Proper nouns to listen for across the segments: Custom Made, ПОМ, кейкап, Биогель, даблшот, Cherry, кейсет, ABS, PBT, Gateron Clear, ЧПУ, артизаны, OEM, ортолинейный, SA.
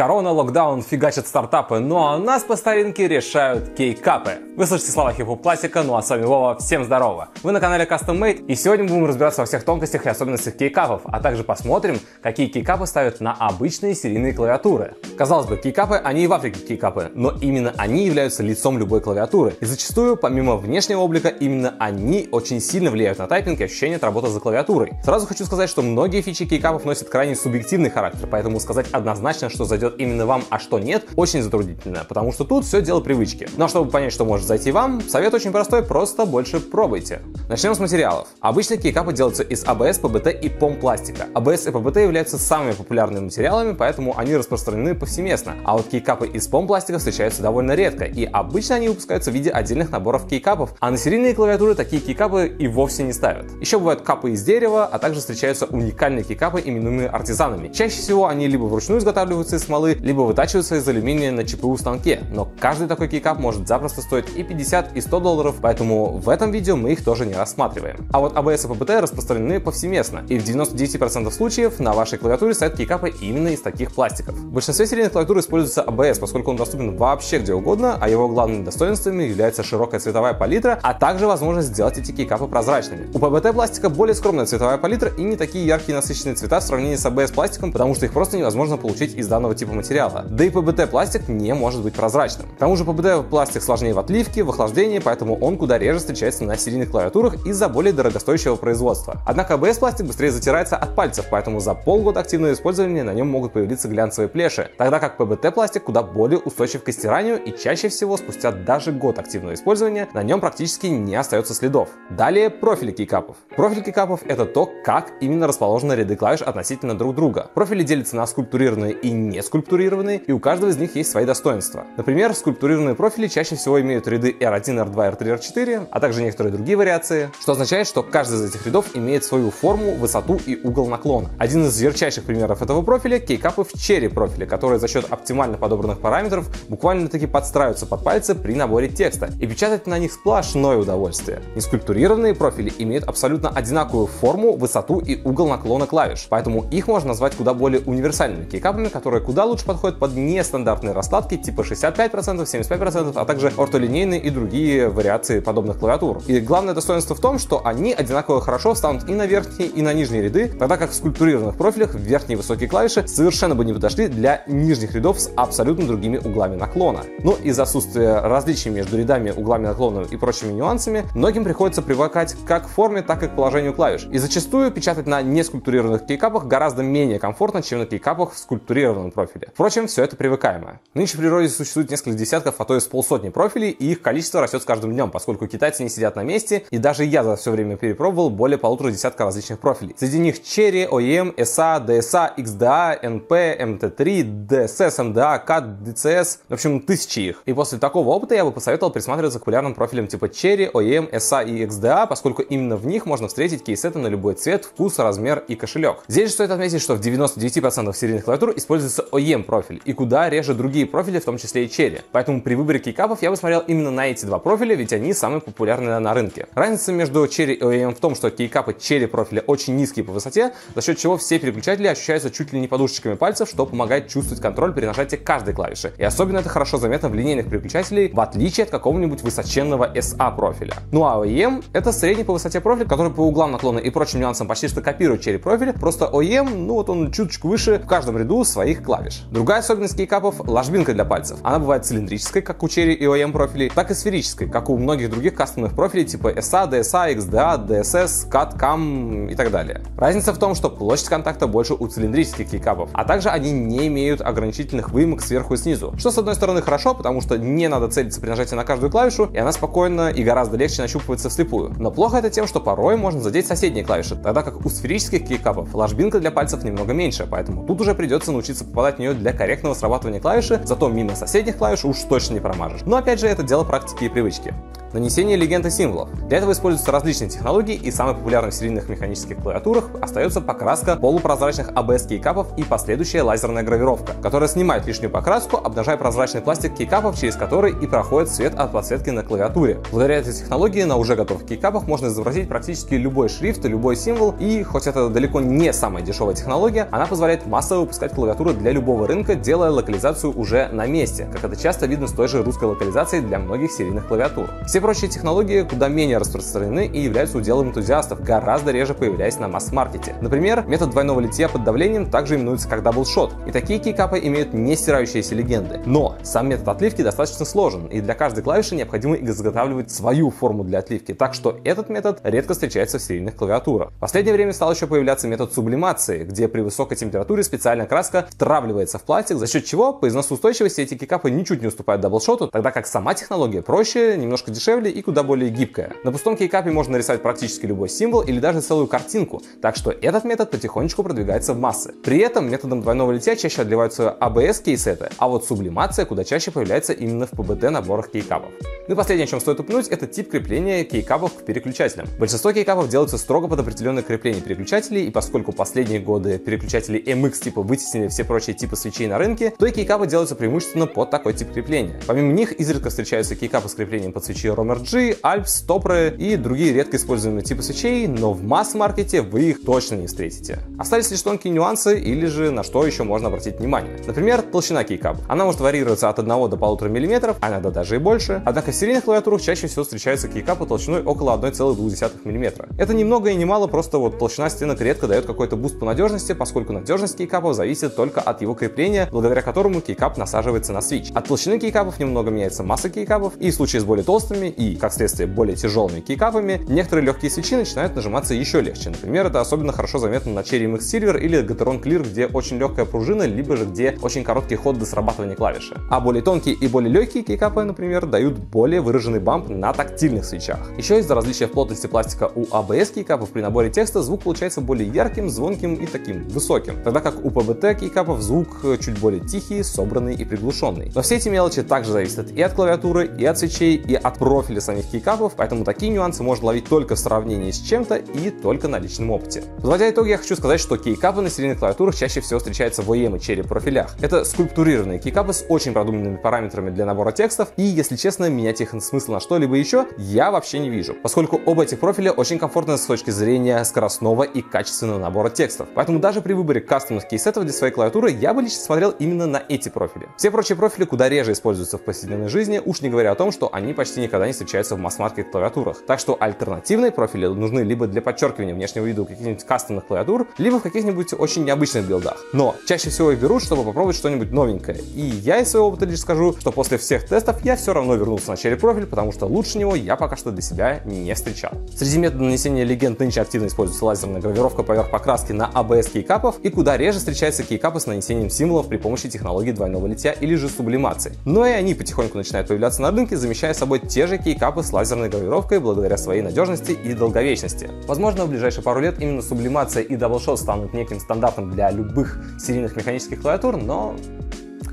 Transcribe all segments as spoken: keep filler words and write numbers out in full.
Корона, локдаун фигачат стартапы, ну а у нас по старинке решают кейкапы. Вы слышите слова хип-хоп классика, ну а с вами Вова, всем здорово. Вы на канале Custom Made, и сегодня будем разбираться во всех тонкостях и особенностях кейкапов, а также посмотрим, какие кейкапы ставят на обычные серийные клавиатуры. Казалось бы, кейкапы, они и в Африке кейкапы, но именно они являются лицом любой клавиатуры. И зачастую, помимо внешнего облика, именно они очень сильно влияют на тайпинг и ощущение от работы за клавиатурой. Сразу хочу сказать, что многие фичи кейкапов носят крайне субъективный характер, поэтому сказать однозначно, что зайдет именно вам, а что нет, очень затруднительно, потому что тут все дело привычки. Но чтобы понять, что может зайти вам, совет очень простой, просто больше пробуйте. Начнем с материалов. Обычно кейкапы делаются из а бэ эс, пэ бэ тэ и пом пластика. а бэ эс и пэ бэ тэ являются самыми популярными материалами, поэтому они распространены повсеместно. А вот кейкапы из пом пластика встречаются довольно редко, и обычно они выпускаются в виде отдельных наборов кейкапов, а на серийные клавиатуры такие кейкапы и вовсе не ставят. Еще бывают капы из дерева, а также встречаются уникальные кейкапы, именуемые артизанами. Чаще всего они либо вручную изготавливаются из смолы, либо вытачиваются из алюминия на че пэ у станке, но каждый такой кейкап может запросто стоить и пятьдесят, и сто долларов, поэтому в этом видео мы их тоже не рассматриваем. А вот а бэ эс и пэ бэ тэ распространены повсеместно, и в девяноста девяти процентах случаев на вашей клавиатуре стоят кейкапы именно из таких пластиков. В большинстве серийных клавиатур используется а бэ эс, поскольку он доступен вообще где угодно, а его главными достоинствами является широкая цветовая палитра, а также возможность сделать эти кейкапы прозрачными. У пэ бэ тэ пластика более скромная цветовая палитра и не такие яркие насыщенные цвета в сравнении с а бэ эс пластиком, потому что их просто невозможно получить из данного типа материала. Да и пэ бэ тэ пластик не может быть прозрачным. К тому же пэ бэ тэ пластик сложнее в отливке, в охлаждении, поэтому он куда реже встречается на серийных клавиатурах из-за более дорогостоящего производства. Однако а бэ эс пластик быстрее затирается от пальцев, поэтому за полгода активного использования на нем могут появиться глянцевые плеши, тогда как пэ бэ тэ пластик куда более устойчив к истиранию, и чаще всего спустя даже год активного использования на нем практически не остается следов. Далее профили кейкапов. Профиль кейкапов — это то, как именно расположены ряды клавиш относительно друг друга. Профили делятся на скульптурированные и не скульптурированные, и у каждого из них есть свои достоинства. Например, скульптурированные профили чаще всего имеют ряды эр один, эр два, эр три, эр четыре, а также некоторые другие вариации, что означает, что каждый из этих рядов имеет свою форму, высоту и угол наклона. Один из ярчайших примеров этого профиля — кейкапы в Cherry профиле, которые за счет оптимально подобранных параметров буквально-таки подстраиваются под пальцы при наборе текста, и печатать на них сплошное удовольствие. Нескульптурированные профили имеют абсолютно одинаковую форму, высоту и угол наклона клавиш, поэтому их можно назвать куда более универсальными кейкапами, которые куда лучше подходят под нестандартные раскладки типа шестьдесят пять процентов, семьдесят пять процентов, а также ортолинейные и другие вариации подобных клавиатур. И главное достоинство в том, что они одинаково хорошо встанут и на верхние, и на нижние ряды, тогда как в скульптурированных профилях верхние высокие клавиши совершенно бы не подошли для нижних рядов с абсолютно другими углами наклона. Но из-за отсутствия различий между рядами, углами наклона и прочими нюансами, многим приходится привыкать как к форме, так и к положению клавиш. И зачастую печатать на нескульптурированных кейкапах гораздо менее комфортно, чем на кейкапах в скульптурированном профиле. Впрочем, все это привыкаемо. Нынче в природе существует несколько десятков, а то и с полсотни профилей, и их количество растет с каждым днем, поскольку китайцы не сидят на месте, и даже я за все время перепробовал более полутора десятка различных профилей. Среди них Cherry, о и эм, эс а, ди эс а, икс ди эй, эн пи, эм ти три, ди эс эс, эм ди а, си эй ди, ди си эс, в общем, тысячи их. И после такого опыта я бы посоветовал присматриваться к популярным профилям типа Cherry, о и эм, эс а и икс ди эй, поскольку именно в них можно встретить кейсеты на любой цвет, вкус, размер и кошелек. Здесь же стоит отметить, что в девяноста девяти процентах серийных клавиатур используется о и эм профиль, и куда реже другие профили, в том числе и Cherry. Поэтому при выборе кейкапов я бы смотрел именно на эти два профиля, ведь они самые популярные на рынке. Разница между Cherry и о и эм в том, что кейкапы Cherry профиля очень низкие по высоте, за счет чего все переключатели ощущаются чуть ли не подушечками пальцев, что помогает чувствовать контроль при нажатии каждой клавиши. И особенно это хорошо заметно в линейных переключателей, в отличие от какого-нибудь высоченного эс а профиля. Ну а о и эм это средний по высоте профиль, который по углам наклона и прочим нюансам почти что копирует Cherry профиль, просто о и эм, ну вот он чуточку выше в каждом ряду своих клавиш. Другая особенность кейкапов — ложбинка для пальцев. Она бывает цилиндрической, как у Cherry и о и эм профилей, так и сферической, как у многих других кастомных профилей типа эс а, ди эс эй, икс ди эй, ди эс эс, си эй ди, си эй эм и так далее. Разница в том, что площадь контакта больше у цилиндрических кейкапов, а также они не имеют ограничительных выемок сверху и снизу, что с одной стороны хорошо, потому что не надо целиться при нажатии на каждую клавишу, и она спокойно и гораздо легче нащупывается вслепую. Но плохо это тем, что порой можно задеть соседние клавиши, тогда как у сферических кейкапов ложбинка для пальцев немного меньше, поэтому тут уже придется научиться попадать в нее для корректного срабатывания клавиши, зато мимо соседних клавиш уж точно не промажешь. Но опять же, это дело практики и привычки. Нанесение легенд и символов. Для этого используются различные технологии, и самой популярной в серийных механических клавиатурах остается покраска полупрозрачных а бэ эс кейкапов и последующая лазерная гравировка, которая снимает лишнюю покраску, обнажая прозрачный пластик кейкапов, через который и проходит свет от подсветки на клавиатуре. Благодаря этой технологии на уже готовых кейкапах можно изобразить практически любой шрифт, любой символ, и хоть это далеко не самая дешевая технология, она позволяет массово выпускать клавиатуру для любого любого рынка, делая локализацию уже на месте, как это часто видно с той же русской локализацией для многих серийных клавиатур. Все прочие технологии куда менее распространены и являются уделом энтузиастов, гораздо реже появляясь на масс-маркете. Например, метод двойного литья под давлением также именуется как даблшот, и такие кейкапы имеют не стирающиеся легенды. Но сам метод отливки достаточно сложен, и для каждой клавиши необходимо изготавливать свою форму для отливки, так что этот метод редко встречается в серийных клавиатурах. В последнее время стал еще появляться метод сублимации, где при высокой температуре специальная краска втравливается в пластик, за счет чего по износоустойчивости эти кейкапы ничуть не уступают даблшоту, тогда как сама технология проще, немножко дешевле и куда более гибкая. На пустом кейкапе можно нарисовать практически любой символ или даже целую картинку, так что этот метод потихонечку продвигается в массы. При этом методом двойного литья чаще отливаются эй би эс кейсеты, а вот сублимация куда чаще появляется именно в пэ бэ тэ наборах кейкапов. Ну и последнее, о чем стоит упомянуть, это тип крепления кейкапов к переключателям. Большинство кейкапов делаются строго под определенное крепление переключателей, и поскольку последние годы переключатели эм икс типа вытеснили все прочие типы свечей на рынке, то и кейкапы делаются преимущественно под такой тип крепления. Помимо них изредка встречаются кейкапы с креплением под свечи ромер джи, альпс, топры и другие редко используемые типы свечей, но в масс-маркете вы их точно не встретите. Остались лишь тонкие нюансы или же на что еще можно обратить внимание. Например, толщина кейкапа. Она может варьироваться от одного до полутора миллиметров, а иногда даже и больше, однако в серийных клавиатурах чаще всего встречаются кейкапы толщиной около одного и двух десятых миллиметра. Это ни много и ни мало, просто вот толщина стенок редко дает какой-то буст по надежности, поскольку надежность кейкапов зависит только от его крепления, благодаря которому кейкап насаживается на свич. От толщины кейкапов немного меняется масса кейкапов, и в случае с более толстыми и, как следствие, более тяжелыми кейкапами, некоторые легкие свечи начинают нажиматься еще легче. Например, это особенно хорошо заметно на черри эм икс сильвер или Gateron Clear, где очень легкая пружина, либо же где очень короткий ход до срабатывания клавиши. А более тонкие и более легкие кейкапы, например, дают более выраженный бамп на тактильных свечах. Еще из-за различия в плотности пластика у эй би эс кейкапов при наборе текста звук получается более ярким, звонким и таким высоким, тогда как у пэ бэ тэ кейкапов звук чуть более тихий, собранный и приглушенный. Но все эти мелочи также зависят и от клавиатуры, и от свечей, и от профиля самих кейкапов, поэтому такие нюансы можно ловить только в сравнении с чем-то и только на личном опыте. Подводя итоги, я хочу сказать, что кейкапы на серийных клавиатурах чаще всего встречаются в о и эм и Cherry профилях. Это скульптурированные кейкапы с очень продуманными параметрами для набора текстов, и, если честно, менять их смысл на что-либо еще я вообще не вижу, поскольку оба этих профиля очень комфортны с точки зрения скоростного и качественного набора текстов. Поэтому даже при выборе кастомных кейсетов для своей клавиатуры я бы лично смотрел именно на эти профили. Все прочие профили куда реже используются в повседневной жизни, уж не говоря о том, что они почти никогда не встречаются в масс-маркет клавиатурах. Так что альтернативные профили нужны либо для подчеркивания внешнего вида каких-нибудь кастомных клавиатур, либо в каких-нибудь очень необычных билдах. Но чаще всего их берут, чтобы попробовать что-нибудь новенькое. И я из своего опыта лишь скажу, что после всех тестов я все равно вернулся на Cherry профиль, потому что лучше него я пока что для себя не встречал. Среди методов нанесения легенд нынче активно используется лазерная гравировка поверх покраски на эй би эс кейкапов, и куда реже встречаются кейкапы с нанесением символов при помощи технологии двойного литья или же сублимации. Но и они потихоньку начинают появляться на рынке, замещая собой те же кейкапы с лазерной гравировкой благодаря своей надежности и долговечности. Возможно, в ближайшие пару лет именно сублимация и даблшот станут неким стандартом для любых серийных механических клавиатур, но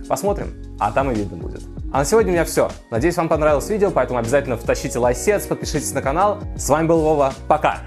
посмотрим, а там и видно будет. А на сегодня у меня все. Надеюсь, вам понравилось видео, поэтому обязательно втащите лайсец, подпишитесь на канал. С вами был Вова, пока!